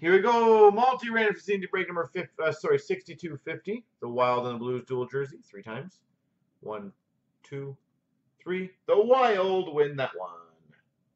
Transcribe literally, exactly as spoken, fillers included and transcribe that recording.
Here we go. Multi-random facility break number fifty, uh, sorry, sixty-two fifty. The Wild and the Blues dual jersey three times. One, two, three. The Wild win that one.